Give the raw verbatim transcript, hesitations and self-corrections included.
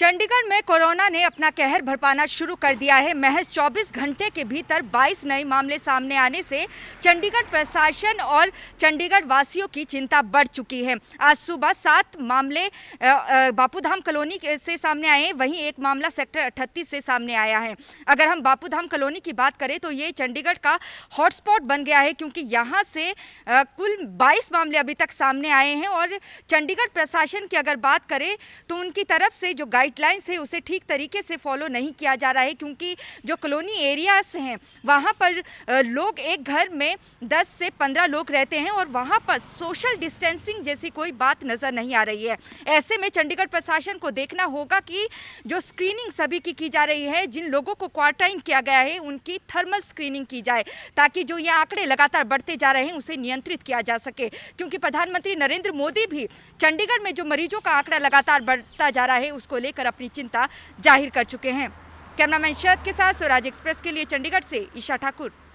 चंडीगढ़ में कोरोना ने अपना कहर भरपाना शुरू कर दिया है। महज चौबीस घंटे के भीतर बाईस नए मामले सामने आने से चंडीगढ़ प्रशासन और चंडीगढ़ वासियों की चिंता बढ़ चुकी है। आज सुबह सात मामले बापूधाम कॉलोनी से सामने आए हैं, वहीं एक मामला सेक्टर अड़तीस से सामने आया है। अगर हम बापूधाम कॉलोनी की बात करें तो ये चंडीगढ़ का हॉटस्पॉट बन गया है, क्योंकि यहाँ से कुल बाईस मामले अभी तक सामने आए हैं। और चंडीगढ़ प्रशासन की अगर बात करें तो उनकी तरफ से जो गाइड गाइडलाइंस है उसे ठीक तरीके से फॉलो नहीं किया जा रहा है, क्योंकि जो कॉलोनी एरियाज हैं वहाँ पर लोग एक घर में दस से पंद्रह लोग रहते हैं और वहाँ पर सोशल डिस्टेंसिंग जैसी कोई बात नज़र नहीं आ रही है। ऐसे में चंडीगढ़ प्रशासन को देखना होगा कि जो स्क्रीनिंग सभी की की जा रही है, जिन लोगों को क्वारंटाइन किया गया है उनकी थर्मल स्क्रीनिंग की जाए, ताकि जो ये आंकड़े लगातार बढ़ते जा रहे हैं उसे नियंत्रित किया जा सके। क्योंकि प्रधानमंत्री नरेंद्र मोदी भी चंडीगढ़ में जो मरीजों का आंकड़ा लगातार बढ़ता जा रहा है उसको लेकर अपनी चिंता जाहिर कर चुके हैं। कैमरामैन शरद के साथ स्वराज एक्सप्रेस के लिए चंडीगढ़ से ईशा ठाकुर।